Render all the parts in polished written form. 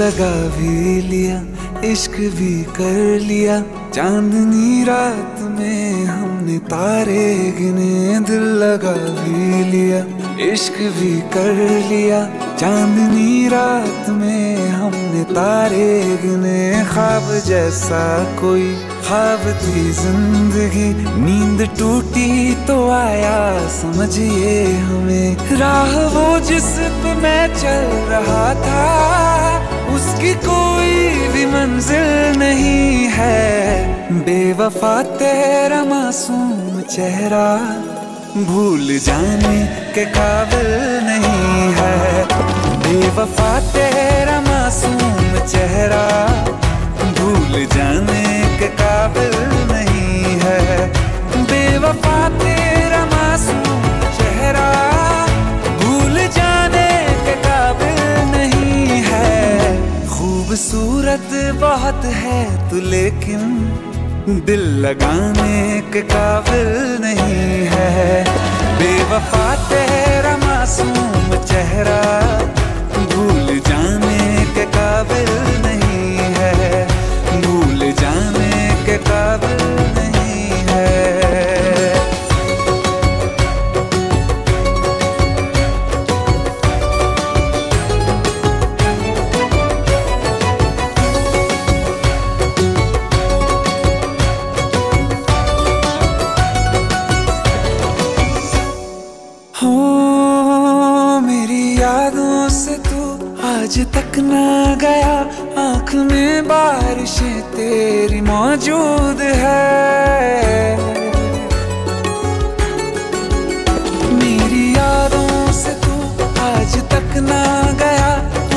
लगा भी लिया, इश्क भी कर लिया। चांदनी रात में हमने तारे गिने, दिल लगा भी लिया, इश्क भी कर लिया। चांदनी रात में हमने तारे गिने, ख्वाब जैसा कोई ख्वाब थी जिंदगी। नींद टूटी तो आया समझिए हमें, राह वो जिस पे मैं चल रहा था उसकी कोई भी मंजिल नहीं है। बेवफा तेरा मासूम चेहरा भूल जाने के काबिल नहीं है। बेवफा तेरा मासूम चेहरा भूल जाने के काबिल नहीं है। बेवफा तेरा मासूम चेहरा भूल जाने के काबिल नहीं है। खूबसूरत बहुत है तू लेकिन दिल लगाने के काबिल नहीं है। बेवफा तेरा मासूम चेहरा भूल जाने के काबिल नहीं है। भूल जाने के काबिल नहीं है। आज तक ना गया आँख में बारिश तेरी मौजूद है। मेरी यादों से तू आज तक ना गया,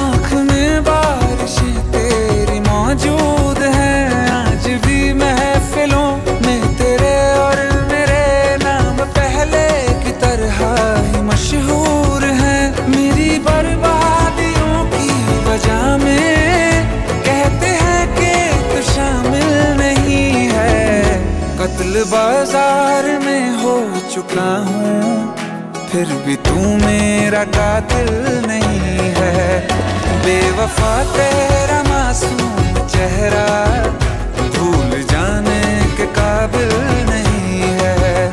आँख में बारिश तेरी मौजूद है। आज भी महफिलों में तेरे और मेरे नाम पहले की तरह ही मशहूर है। मेरी बर्बाद वजह में कहते हैं कि तू शामिल नहीं है। कत्ल बाजार में हो चुका हूँ, फिर भी तू मेरा कातिल नहीं है। बेवफा तेरा मासूम चेहरा भूल जाने के काबिल नहीं है।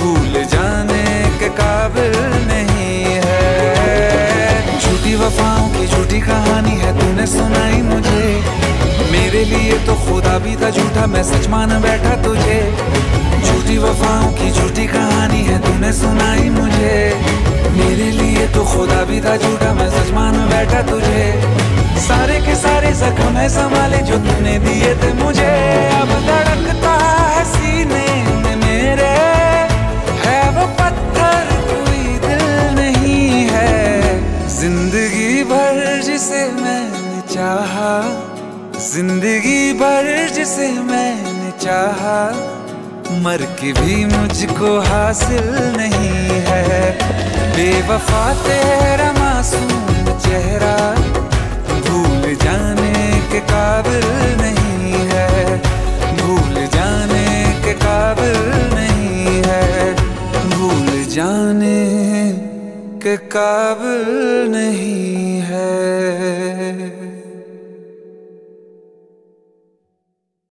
भूल जाने के काबिल नहीं है। झूठी वफाओं की झूठी कहानी है तूने सुनाई मुझे, मेरे लिए तो खुदा भी था झूठा, मैं सच मान बैठा तुझे। झूठी वफाओं की झूठी कहानी है तूने सुनाई मुझे, मेरे लिए तो खुदा भी था झूठा, मैं सच मान बैठा तुझे। सारे के सारे जख्म है संभाले जो तूने दिए थे मुझे। अब धड़कता है सीने में मेरे, है वो पत्थर कोई दिल नहीं है। जिंदगी भर जिसे मैंने चाहा, जिंदगी भर जिसे मैंने चाहा, मर के भी मुझको हासिल नहीं है। बेवफा तेरा मासूम चेहरा भूल जाने के काबिल नहीं है। भूल जाने के काबिल नहीं है। भूल जाने के काबिल नहीं है।